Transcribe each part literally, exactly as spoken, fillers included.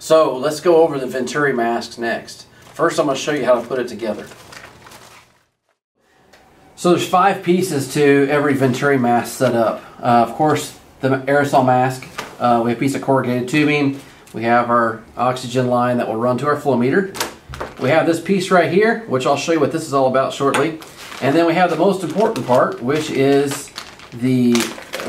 So let's go over the Venturi masks next. First I'm going to show you how to put it together. So there's five pieces to every Venturi mask set up. Uh, of course the aerosol mask, uh, we have a piece of corrugated tubing, we have our oxygen line that will run to our flow meter. We have this piece right here, which I'll show you what this is all about shortly. And then we have the most important part, which is the,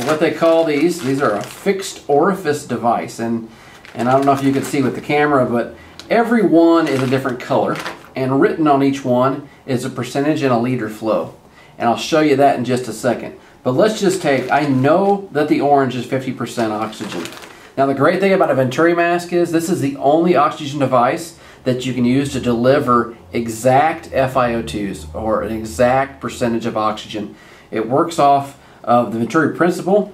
what they call these, these are a fixed orifice device. And, and I don't know if you can see with the camera, but every one is a different color. And written on each one is a percentage and a liter flow. And I'll show you that in just a second. But let's just take, I know that the orange is fifty percent oxygen. Now the great thing about a Venturi mask is this is the only oxygen device that you can use to deliver exact F I O twos or an exact percentage of oxygen. It works off of the Venturi principle.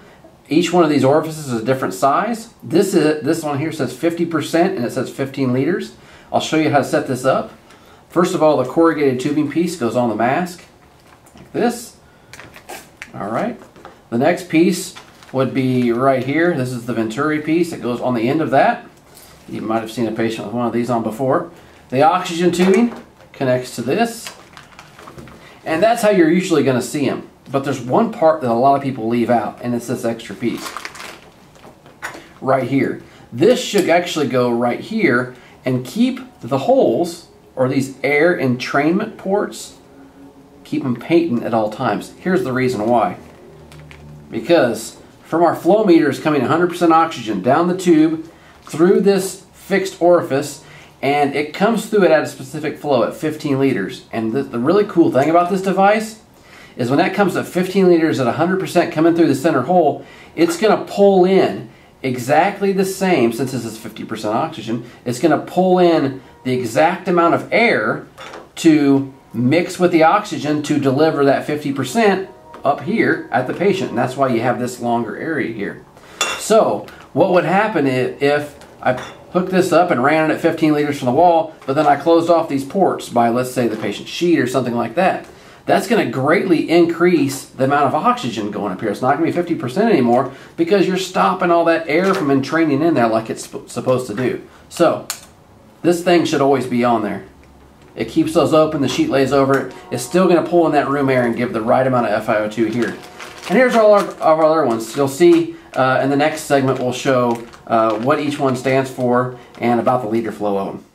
Each one of these orifices is a different size. This is this one here says fifty percent and it says fifteen liters. I'll show you how to set this up. First of all, the corrugated tubing piece goes on the mask like this. All right. The next piece would be right here. This is the Venturi piece. It goes on the end of that. You might have seen a patient with one of these on before. The oxygen tubing connects to this. And that's how you're usually going to see them. But there's one part that a lot of people leave out, and it's this extra piece right here. This should actually go right here and keep the holes, or these air entrainment ports, keep them patent at all times. Here's the reason why. Because from our flow meter is coming one hundred percent oxygen down the tube, through this fixed orifice, and it comes through it at a specific flow at fifteen liters. And the, the really cool thing about this device is when that comes at fifteen liters at one hundred percent coming through the center hole, it's going to pull in exactly the same, since this is fifty percent oxygen, it's going to pull in the exact amount of air to mix with the oxygen to deliver that fifty percent up here at the patient. And that's why you have this longer area here. So what would happen if I hooked this up and ran it at fifteen liters from the wall, but then I closed off these ports by, let's say, the patient's sheet or something like that? That's going to greatly increase the amount of oxygen going up here. It's not going to be fifty percent anymore because you're stopping all that air from entraining in there like it's supposed to do. So this thing should always be on there. It keeps those open, the sheet lays over it. It's still going to pull in that room air and give the right amount of F I O two here. And here's all our, our other ones. You'll see uh, in the next segment we'll show uh, what each one stands for and about the liter flow of them.